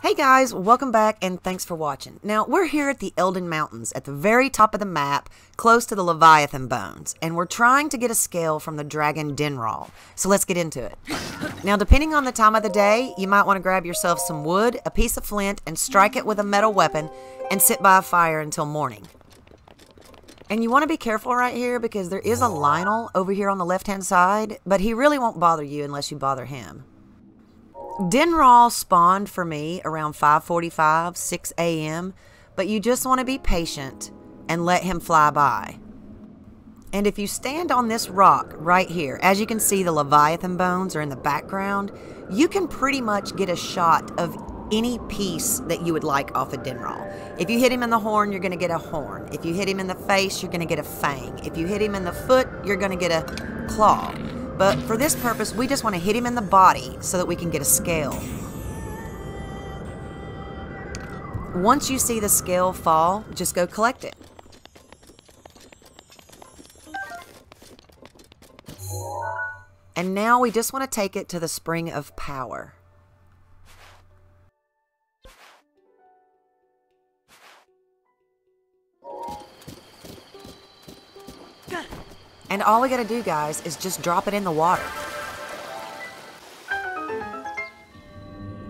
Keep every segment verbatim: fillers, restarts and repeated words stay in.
Hey guys, welcome back and thanks for watching. Now, we're here at the Elden Mountains, at the very top of the map, close to the Leviathan bones, and we're trying to get a scale from the dragon Dinraal. So let's get into it. Now, depending on the time of the day, you might want to grab yourself some wood, a piece of flint, and strike it with a metal weapon, and sit by a fire until morning. And you want to be careful right here because there is a Lionel over here on the left-hand side, but he really won't bother you unless you bother him. Dinraal spawned for me around five forty-five, six A M, but you just want to be patient and let him fly by. And if you stand on this rock right here, as you can see the Leviathan bones are in the background, you can pretty much get a shot of any piece that you would like off of Dinraal. If you hit him in the horn, you're going to get a horn. If you hit him in the face, you're going to get a fang. If you hit him in the foot, you're going to get a claw. But for this purpose, we just want to hit him in the body so that we can get a scale. Once you see the scale fall, just go collect it. And now we just want to take it to the Spring of Power. And all we gotta do, guys, is just drop it in the water.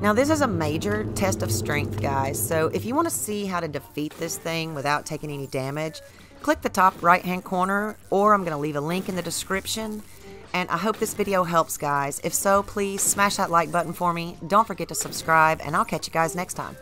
Now, this is a major test of strength, guys, so if you want to see how to defeat this thing without taking any damage, click the top right-hand corner, or I'm gonna leave a link in the description. And I hope this video helps, guys. If so, please smash that like button for me. Don't forget to subscribe, and I'll catch you guys next time.